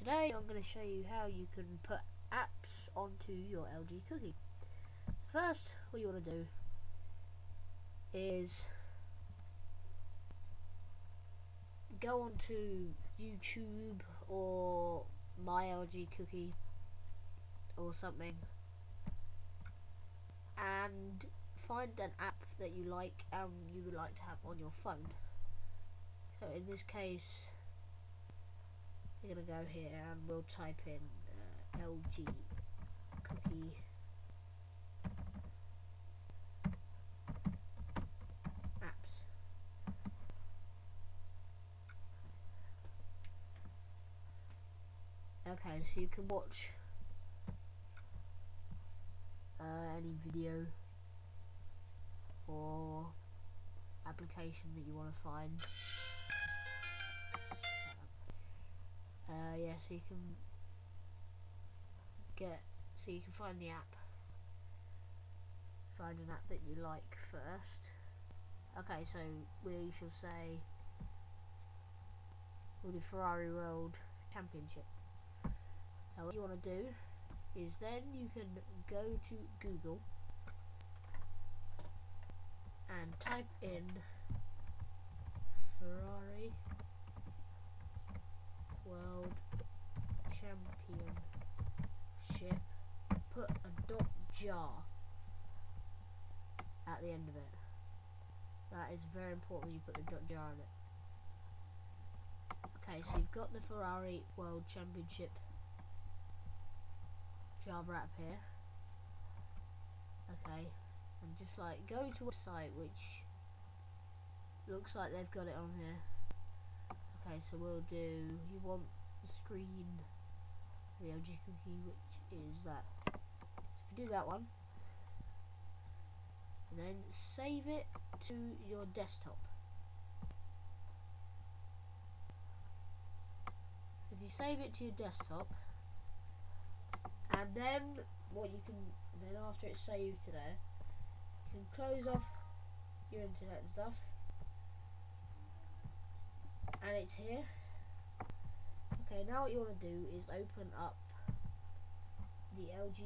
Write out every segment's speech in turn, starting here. Today I'm going to show you how you can put apps onto your LG Cookie. First, what you want to do is go onto YouTube or My LG Cookie or something and find an app that you like and you would like to have on your phone. So in this case, we're going to go here and we'll type in LG Cookie. Okay, so you can watch any video or application that you want to find. Yeah, so you can find the app. Find an app that you like first. Okay, so we shall say we'll do Ferrari World Championship. Now what you want to do is then you can go to Google and type in Ferrari World Championship, put a .jar at the end of it. That is very important, you put the .jar in it. Okay, so you've got the Ferrari World Championship Java app here. Okay, and just like go to a website which looks like they've got it on here. Okay, so we'll do, you want the screen for the LG Cookie, which is that. So if you do that one and then save it to your desktop. So if you save it to your desktop, and then what you can, after it's saved to there, you can close off your internet and stuff, and it's here. Okay, now what you want to do is open up the LG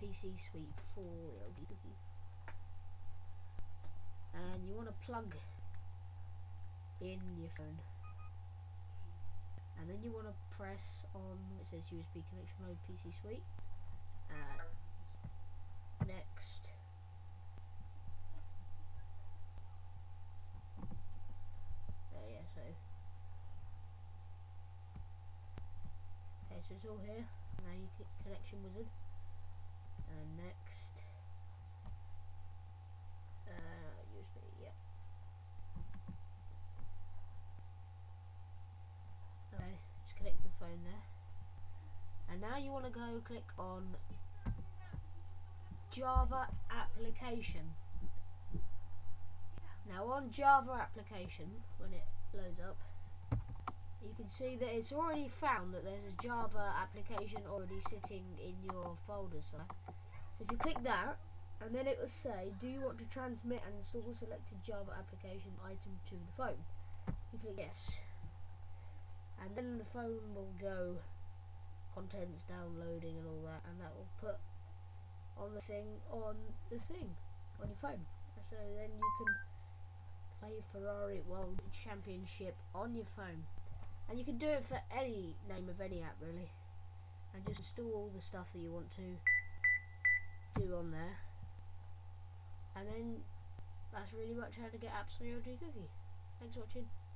PC suite for LG Cookie, and you want to plug in your phone. And then you want to press on, it says USB connection mode, PC suite, next, okay, so it's all here, now you click connection wizard, and next, USB, yeah. Connect the phone there, and now you want to go click on Java application. Now on Java application, when it loads up, you can see that it's already found that there's a Java application already sitting in your folder. So if you click that, and then it will say, do you want to transmit and install selected Java application item to the phone? You click yes. And then the phone will go contents downloading and all that, and that will put on the thing on your phone. So then you can play Ferrari World Championship on your phone, and you can do it for any name of any app really, and just install all the stuff that you want to do on there. And then that's really much how to get apps on your LG Cookie. Thanks for watching.